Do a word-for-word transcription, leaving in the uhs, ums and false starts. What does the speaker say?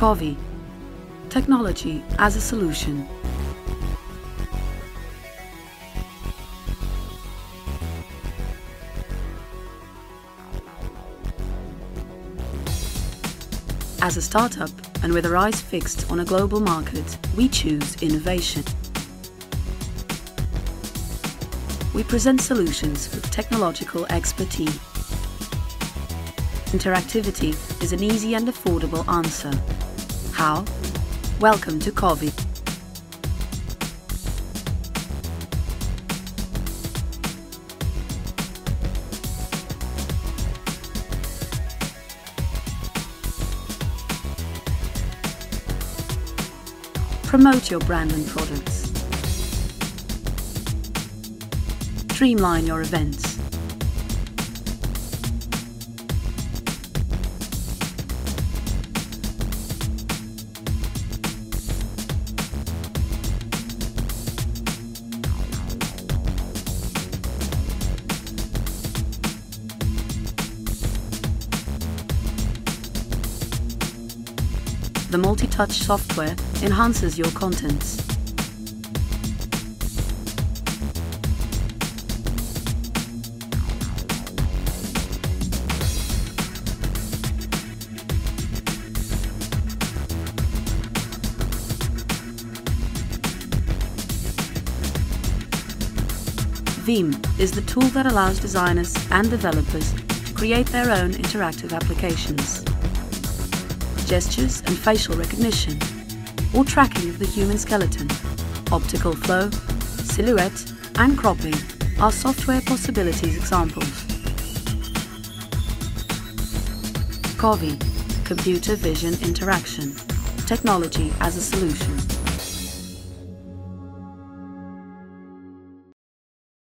C O V I, Technology as a Solution. As a startup, and with our eyes fixed on a global market, we choose innovation. We present solutions with technological expertise. Interactivity is an easy and affordable answer. How? Welcome to C O V I. Promote your brand and products. Streamline your events. The multi-touch software enhances your contents. Veeam is the tool that allows designers and developers to create their own interactive applications. Gestures and facial recognition, or tracking of the human skeleton, optical flow, silhouette, and cropping are software possibilities examples. C O V I, Computer Vision Interaction, Technology as a Solution.